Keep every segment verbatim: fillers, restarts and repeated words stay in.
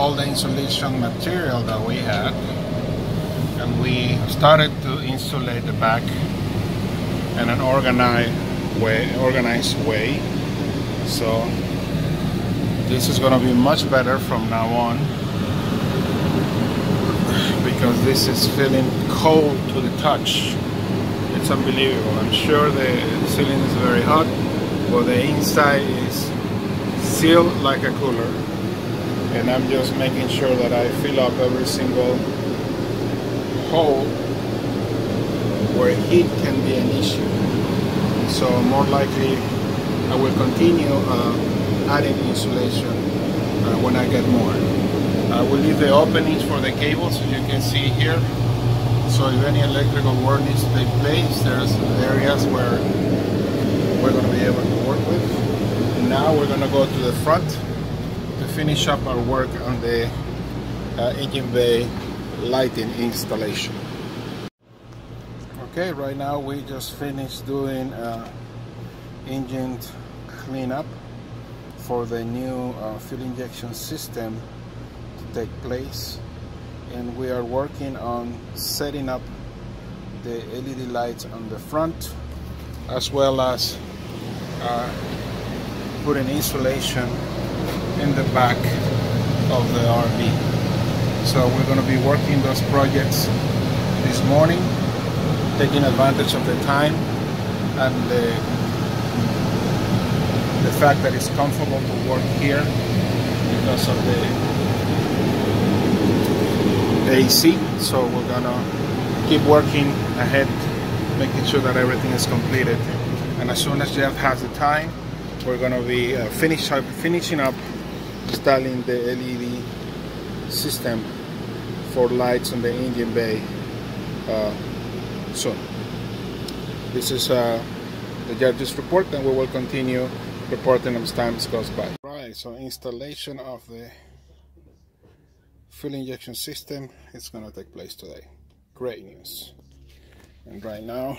all the insulation material that we had, and we started to insulate the back in an organized way, organized way. So this is going to be much better from now on, because this is feeling cold to the touch. It's unbelievable. I'm sure the ceiling is very hot, but the inside is sealed like a cooler. And I'm just making sure that I fill up every single hole where heat can be an issue. So more likely I will continue uh, adding insulation uh, when I get more. I will leave the openings for the cables, so you can see here. So if any electrical work needs to take place, there's areas where we're going to be able to work with. And now we're going to go to the front to finish up our work on the uh, engine bay lighting installation. Okay, right now we just finished doing uh, engine cleanup for the new uh, fuel injection system to take place, and we are working on setting up the L E D lights on the front, as well as uh, putting insulation in the back of the R V. So we're going to be working those projects this morning, taking advantage of the time and the the fact that it's comfortable to work here because of the A C. So we're gonna keep working ahead, making sure that everything is completed, and as soon as Jeff has the time, we're gonna be uh, finish up, finishing up installing the L E D system for lights on the engine bay uh, soon. This is uh, the Jeff's report, and we will continue reporting as time goes by. Right, so installation of the fuel injection system is going to take place today. Great news. And right now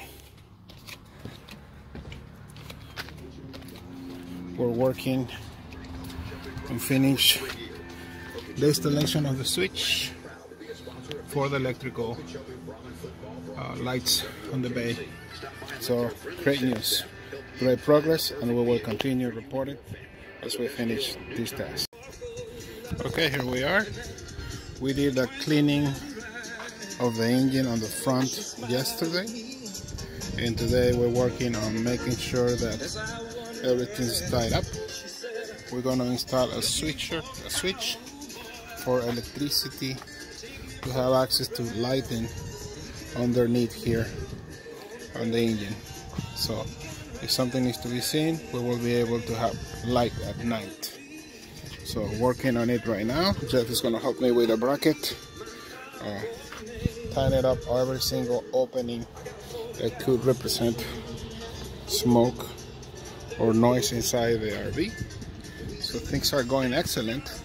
we're working to finish the installation of the switch for the electrical uh, lights on the bay. So great news. Great progress, and we will continue reporting as we finish this task. Okay, here we are. We did a cleaning of the engine on the front yesterday, and today we're working on making sure that everything's tied up. We're going to install a switcher, a switch for electricity to have access to lighting underneath here on the engine. So if something needs to be seen, we will be able to have light at night. So working on it right now. Jeff is going to help me with a bracket, uh, tying it up every single opening that could represent smoke or noise inside the R V. So things are going excellent.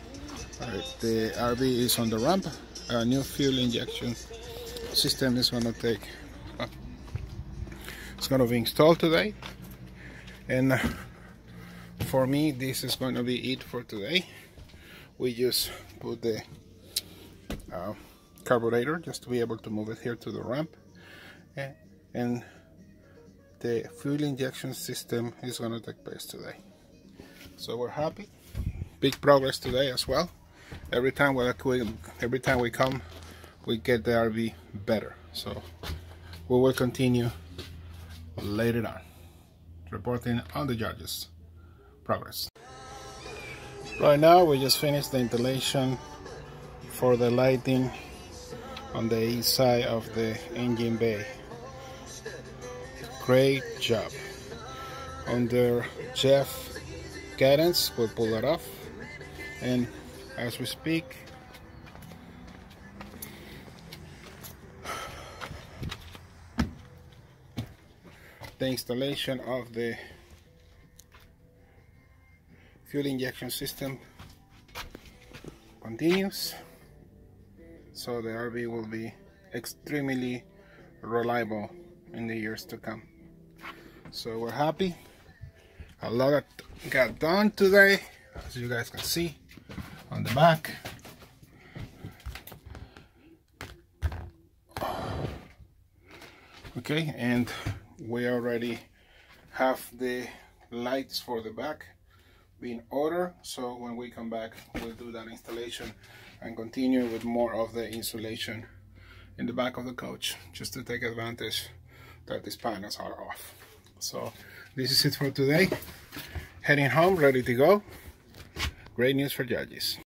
Uh, the R V is on the ramp. Our new fuel injection system is going to take. Uh, it's going to be installed today. And for me, this is going to be it for today. We just put the uh, carburetor just to be able to move it here to the ramp, and, and the fuel injection system is going to take place today. So we're happy. Big progress today as well. Every time we every time we come, we get the R V better. So we will continue later on, reporting on the Yaryis progress. Right now we just finished the installation for the lighting on the east side of the engine bay. Great job. Under Jeff's guidance we pulled that off, and as we speak the installation of the fuel injection system continues, so the R V will be extremely reliable in the years to come. So we're happy. A lot got done today, as you guys can see on the back. Okay, and we already have the lights for the back being ordered, so when we come back we'll do that installation and continue with more of the insulation in the back of the coach, just to take advantage that these panels are off. So this is it for today. Heading home, ready to go. Great news for Yaryis.